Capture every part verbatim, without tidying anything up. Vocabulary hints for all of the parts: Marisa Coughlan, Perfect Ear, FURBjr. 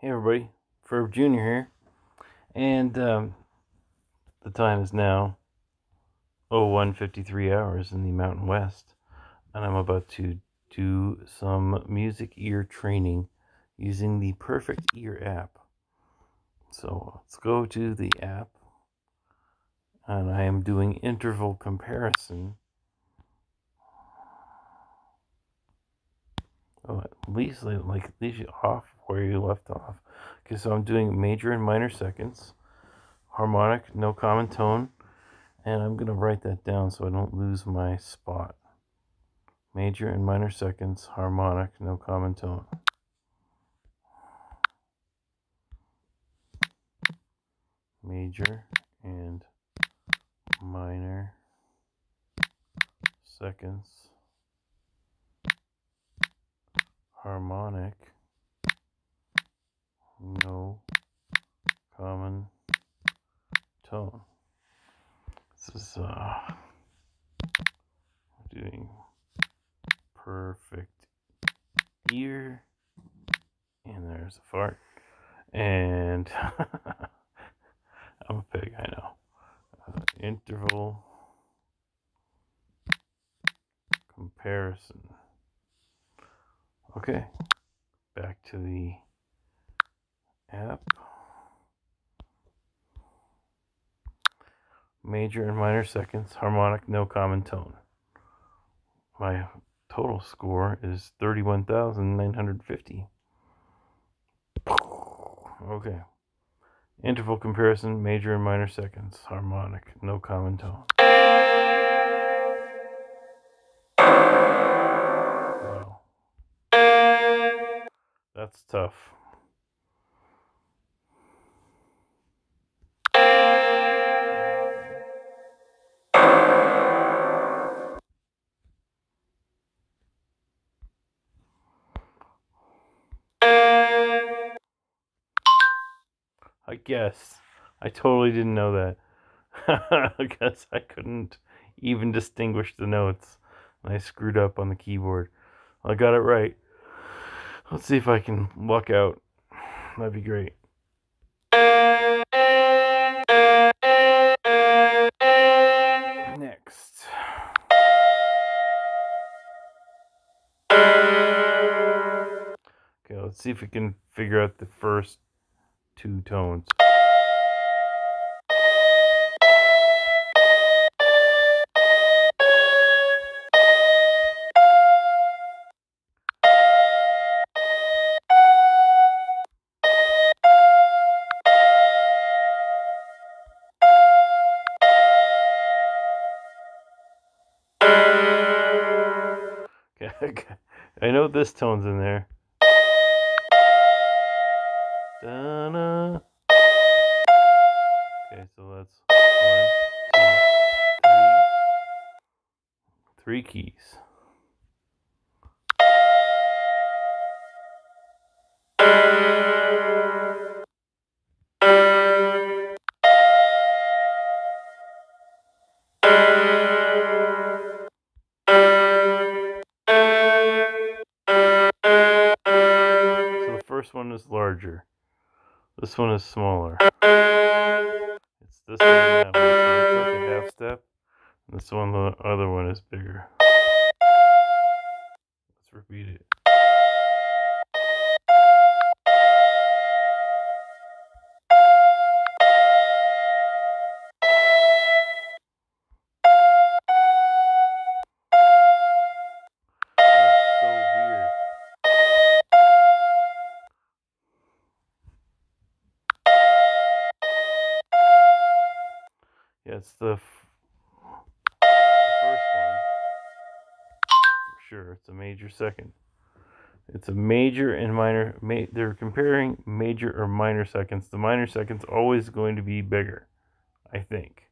Hey everybody, FURBjr here, and um, the time is now oh one fifty-three hours in the Mountain West, and I'm about to do some music ear training using the Perfect Ear app. So let's go to the app, and I am doing interval comparison. Oh, at least like leave you off where you left off. Okay, so I'm doing major and minor seconds, harmonic, no common tone, and I'm gonna write that down so I don't lose my spot. Major and minor seconds, harmonic, no common tone. Major and minor seconds, harmonic, no common tone. This is uh doing Perfect Ear, and there's a fart, and I'm a pig, I know. Uh, interval comparison. Okay, back to the app. Major and minor seconds, harmonic, no common tone. My total score is thirty-one thousand nine hundred fifty. Okay. Interval comparison, major and minor seconds, harmonic, no common tone. Wow. That's tough. I guess. I totally didn't know that. I guess I couldn't even distinguish the notes. I screwed up on the keyboard. I got it right. Let's see if I can luck out. That'd be great. Next. Okay, let's see if we can figure out the first two tones. Okay, I know this tone's in there. Da-na. Okay, so that's one, two, three, three keys. So the first one is larger. This one is smaller. It's this one and that one, so it's like a half step. And this one, the other one is bigger. Let's repeat it. That's the, f the first one, for sure. It's a major second. It's a major and minor. Ma they're comparing major or minor seconds. The minor second's always going to be bigger, I think.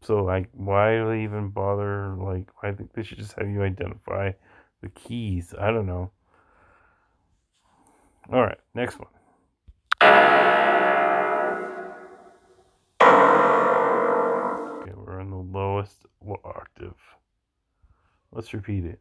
So, like, why do they even bother? Like, I think they should just have you identify the keys. I don't know. All right, next one. Okay, we're in the lowest octave. Let's repeat it.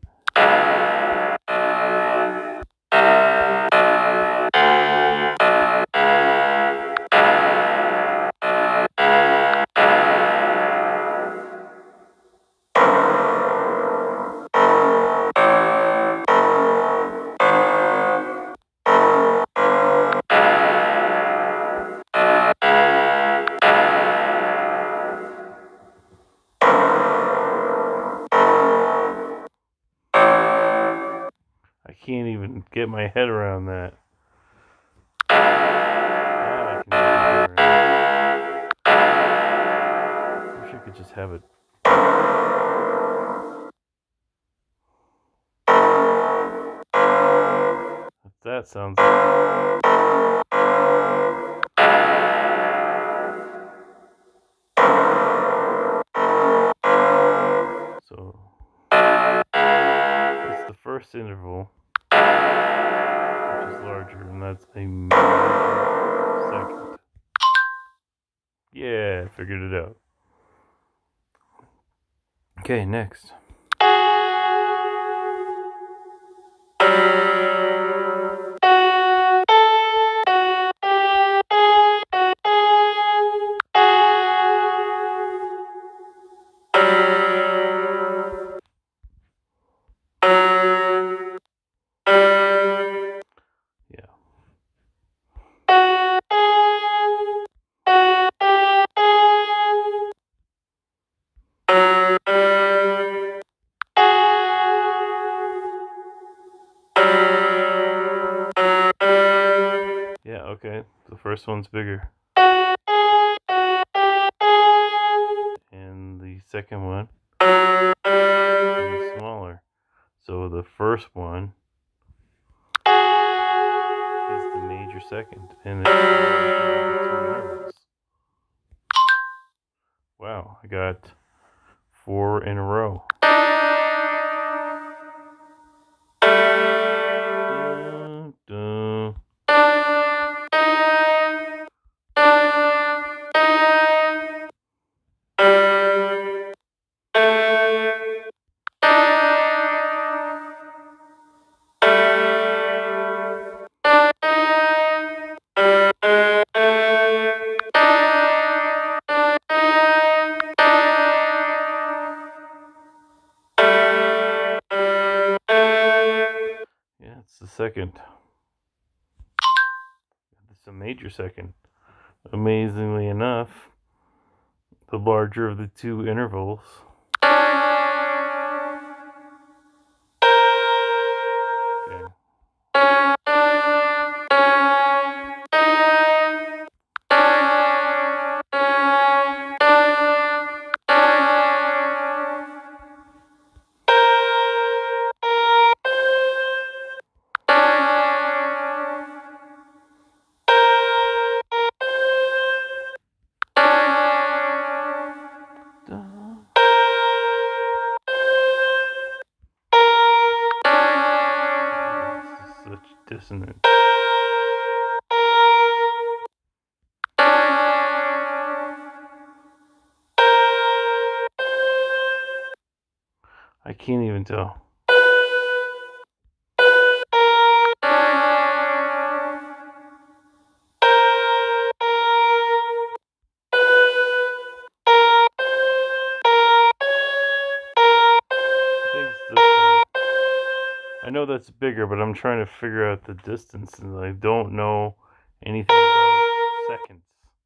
can't even get my head around that. I can get my head around that. Wish I could just have it. That sounds like. So it's the first interval, which is larger, and that's a major second. Yeah, I figured it out. Okay, next. Okay, the first one's bigger. And the second one is smaller. So the first one is the major second. And it's two. Wow, I got four in a row. The second. It's a major second. Amazingly enough, the larger of the two intervals okay. Dissonant. I can't even tell. I know that's bigger, but I'm trying to figure out the distance, and I don't know anything about seconds.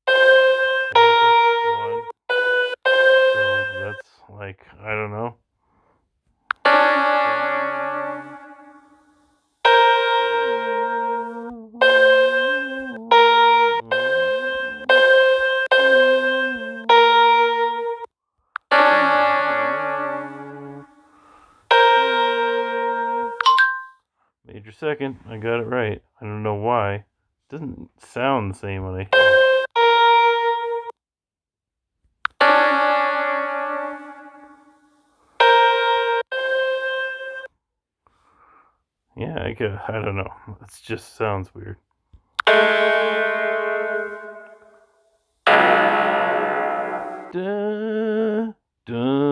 That's one. So that's like, I don't know. Major second, I got it right. I don't know why. It doesn't sound the same when I hear it. Yeah, I could, I don't know. It just sounds weird. Duh, duh.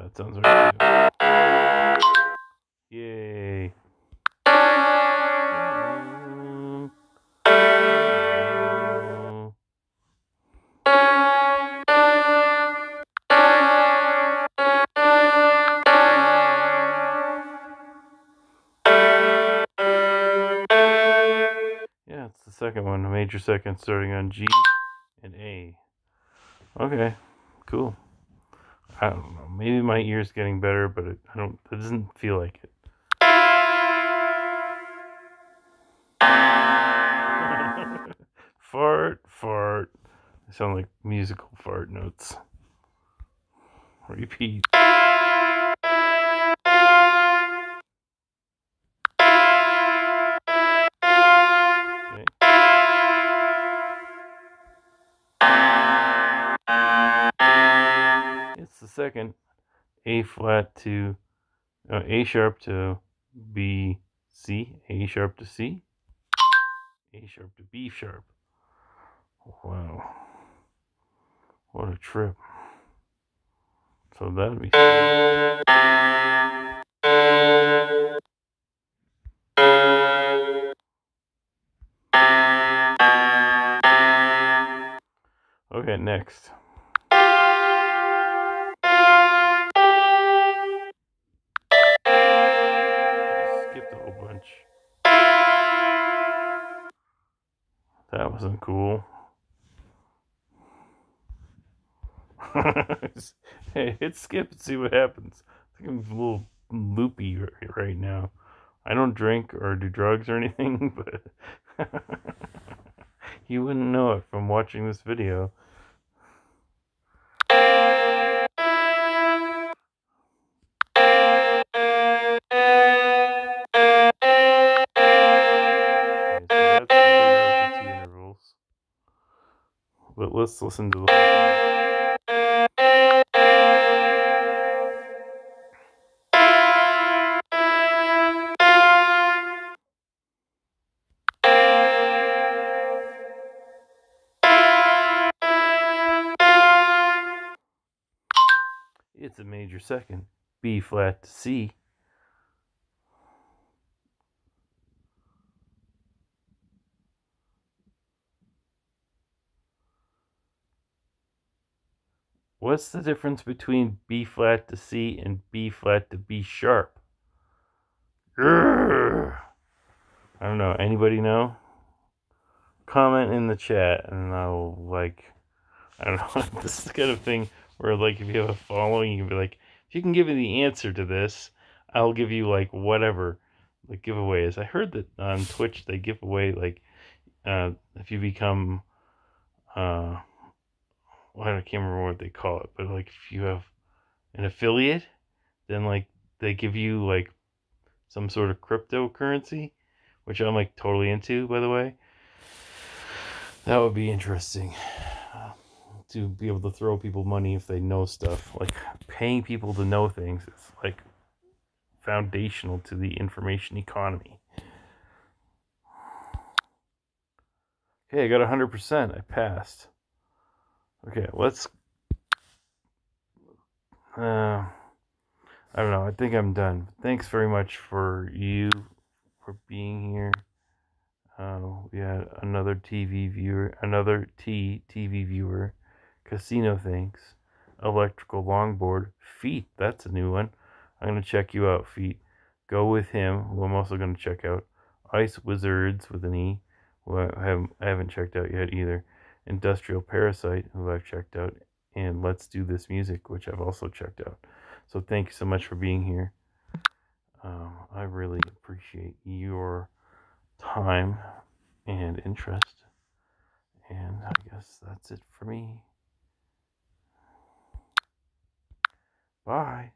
That sounds right. Yay. second one, a major second starting on G and A. Okay, cool. I don't know, maybe my ear's getting better, but it, I don't, it doesn't feel like it. Fart, fart. They sound like musical fart notes. Repeat. Second, A flat to uh, A sharp to B, C, A sharp to C, A sharp to B sharp. Wow, what a trip! So that'd be okay. Next. That wasn't cool. Hey, hit skip and see what happens. I think I'm a little loopy right now. I don't drink or do drugs or anything, but you wouldn't know it from watching this video. But let's listen to the it's a major second, B flat to C. What's the difference between B flat to C and B flat to B sharp? Urgh. I don't know. Anybody know? Comment in the chat and I'll like, I don't know. This is the kind of thing where like if you have a following, you can be like, if you can give me the answer to this, I'll give you like whatever, like giveaways. I heard that on Twitch they give away like uh, if you become... Uh, I can't remember what they call it, but like if you have an affiliate, then like they give you like some sort of cryptocurrency, which I'm like totally into, by the way. That would be interesting uh, to be able to throw people money if they know stuff. Like paying people to know things is like foundational to the information economy. Okay, I got one hundred percent. I passed. Okay, let's, uh, I don't know, I think I'm done. Thanks very much for you, for being here. Uh, we had another T V viewer, another T TV viewer, Casino Thanks, Electrical Longboard, Feet, that's a new one. I'm going to check you out, Feet. Go With Him, who I'm also going to check out. Ice Wizards with an E, who I haven't, I haven't checked out yet either. Industrial Parasite, who I've checked out, and Let's Do This Music, which I've also checked out. So thank you so much for being here. Um, I really appreciate your time and interest. And I guess that's it for me. Bye.